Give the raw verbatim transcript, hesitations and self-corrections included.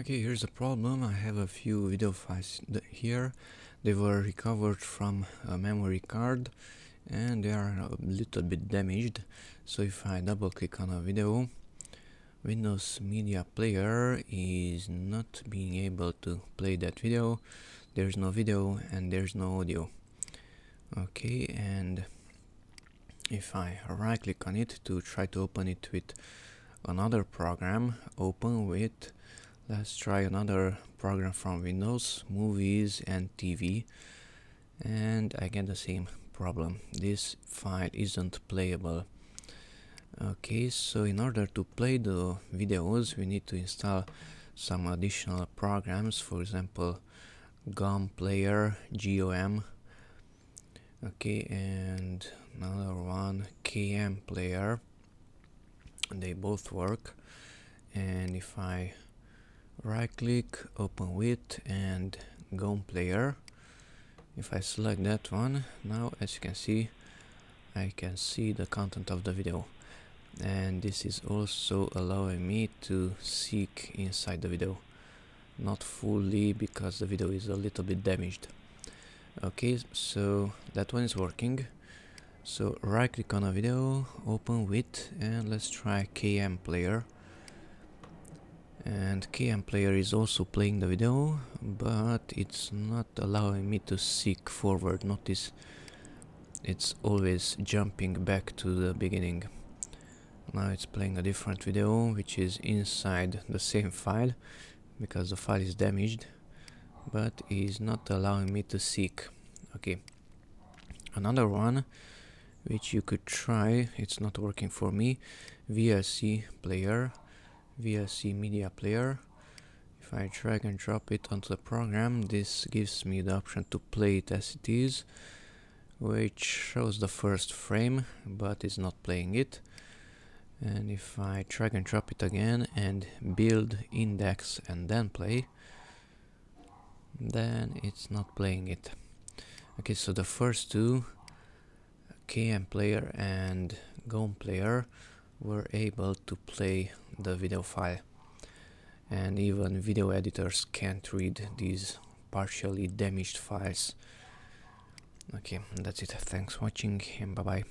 Okay, here's the problem. I have a few video files here. They were recovered from a memory card and they are a little bit damaged. So if I double click on a video, Windows Media Player is not being able to play that video. There's no video and there's no audio. Okay, and if I right click on it to try to open it with another program, open with, let's try another program from Windows, Movies and T V, and I get the same problem. This file isn't playable. Okay, so in order to play the videos we need to install some additional programs, for example GOM Player, GOM, okay, and another one, KMPlayer. They both work, and if I right click, open with, and GOM Player, if I select that one, now as you can see I can see the content of the video, and this is also allowing me to seek inside the video, not fully because the video is a little bit damaged. Okay, so that one is working. So right click on a video, open with, and let's try KMPlayer. And KMPlayer is also playing the video, but it's not allowing me to seek forward. Notice it's always jumping back to the beginning. Now it's playing a different video which is inside the same file because the file is damaged, but is not allowing me to seek. Okay, another one which you could try, it's not working for me, V L C player, V L C media player. If I drag and drop it onto the program, this gives me the option to play it as it is, which shows the first frame, but it's not playing it. And if I drag and drop it again and build, index and then play, then it's not playing it. Okay, so the first two, KMPlayer and GOM Player, were able to play the video file, and even video editors can't read these partially damaged files. Okay, that's it. Thanks for watching and bye bye.